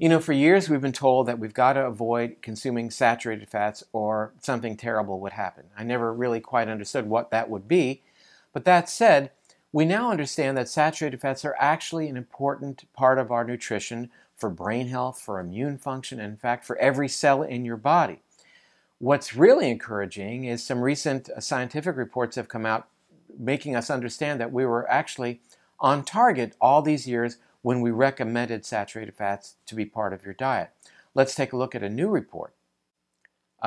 You know, for years we've been told that we've got to avoid consuming saturated fats or something terrible would happen. I never really quite understood what that would be. But that said, we now understand that saturated fats are actually an important part of our nutrition for brain health, for immune function, and in fact for every cell in your body. What's really encouraging is some recent scientific reports have come out making us understand that we were actually on target all these years when we recommended saturated fats to be part of your diet. Let's take a look at a new report.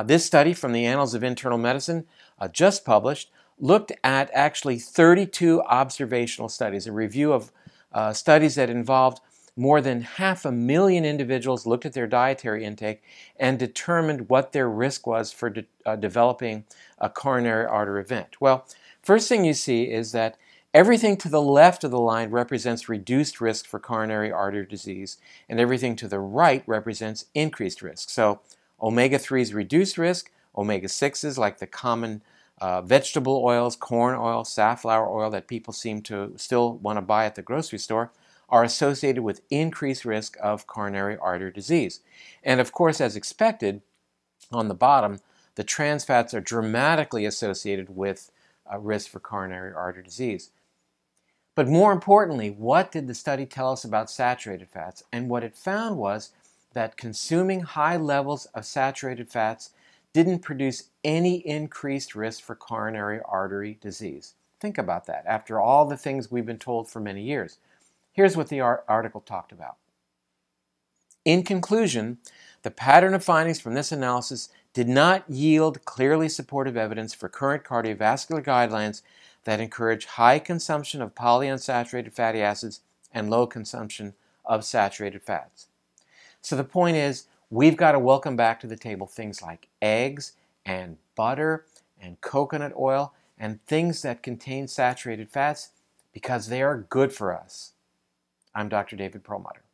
This study from the Annals of Internal Medicine, just published, looked at actually 32 observational studies, a review of studies that involved more than 500,000 individuals, looked at their dietary intake and determined what their risk was for developing a coronary artery event. Well, first thing you see is that everything to the left of the line represents reduced risk for coronary artery disease, and everything to the right represents increased risk. So omega-3 is reduced risk, omega-6s like the common vegetable oils, corn oil, safflower oil that people seem to still want to buy at the grocery store, are associated with increased risk of coronary artery disease. And of course, as expected, on the bottom, the trans fats are dramatically associated with risk for coronary artery disease. But more importantly, what did the study tell us about saturated fats? And what it found was that consuming high levels of saturated fats didn't produce any increased risk for coronary artery disease. Think about that, after all the things we've been told for many years. Here's what the article talked about. In conclusion, the pattern of findings from this analysis did not yield clearly supportive evidence for current cardiovascular guidelines that encourage high consumption of polyunsaturated fatty acids and low consumption of saturated fats. So the point is, we've got to welcome back to the table things like eggs and butter and coconut oil and things that contain saturated fats, because they are good for us. I'm Dr. David Perlmutter.